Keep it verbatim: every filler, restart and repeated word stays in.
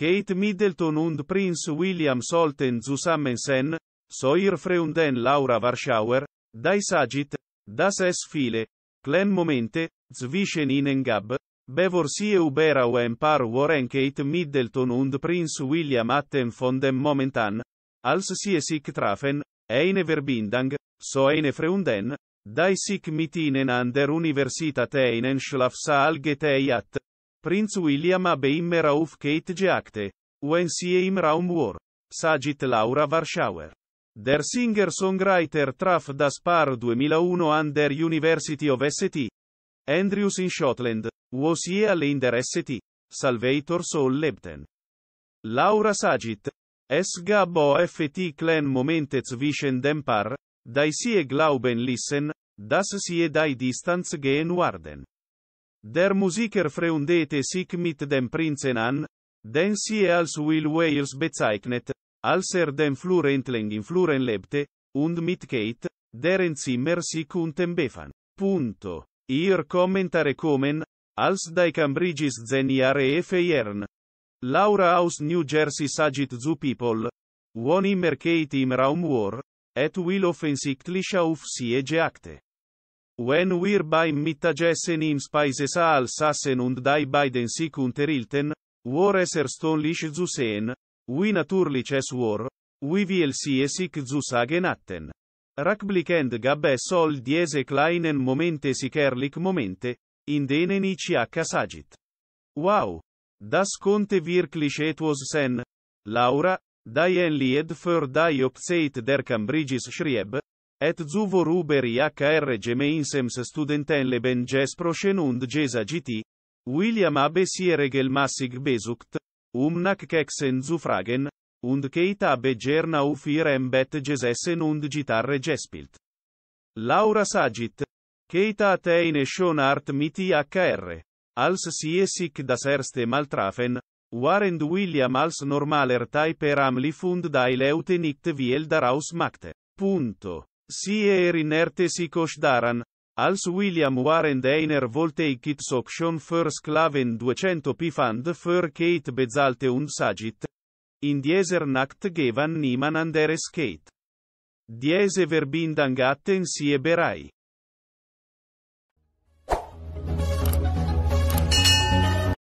Kate Middleton und Prince William sollten zusammen sein, so ihr Freundin Laura Warshauer, die sagt, dass es viele kleine Momente zwischen ihnen gab, bevor sie über ein paar Wochen Kate Middleton und Prince William hatten von dem Moment an, als sie sich trafen, eine Verbindung, so eine Freundin, die sich mit ihnen an der Universität Einenschlafsaal geteilt hat. Prince William habe immer auf Kate geachtet, wenn sie im Raum war, sagt Laura Warshauer. Der Singer-Songwriter traf das Paar duemilauno an der University of Saint Andrews in Schottland, wo sie alle in der Saint Salvator Soul lebten. Laura sagt, es gab oft kleine Momente zwischen dem Paar, die sie glauben ließen, dass sie die Distanz gehen werden. Der Musiker freundete sich mit dem Prinzen an, den sie als Will Wales bezeichnet, als er den Flurentling in Fluren lebte, und mit Kate, deren Zimmer sich unten befand. Punto. Ihr Kommentare kommen, als die Cambridges zehn Jahre feiern. Laura aus New Jersey sagt zu People, wann immer Kate im Raum war, et Will offensichtlich auf sie geachtet. When wir beim Mittagessen im Speisesaal saßen und die beiden sich unterhielten, war es erstaunlich zu sehen, wie natürlich es war, wie viel sie sich zu sagen hatten. Rückblickend gab es all diese kleinen Momente, sicherlich Momente, in denen ich sagte: Wow! Das konnte wirklich etwas sein. Laura, die ein Lied für die Hochzeit der Cambridges schrieb, et zu vorüber ihr gemeinsames Studentenleben gesprochen und gesagt, William habe sie regelmäßig besucht, um nach Keksen zu fragen, und Kate habe gern auf ihrem Bett gesessen und Gitarre gespielt. Laura sagt, Kate hat eine schöne Art mit ihr, als sie sich das erste Mal trafen, während William als normaler Typer amlich und die Leute nicht viel daraus machte. Punto. Sie erinnerte sich auch daran, als William Warren einer Voltaikit-Soction für Sklaven duecento Pfund für Kate bezahlte und sagte, in dieser Nacht gewann niemand anderes Kate. Diese Verbindung hatten sie berei.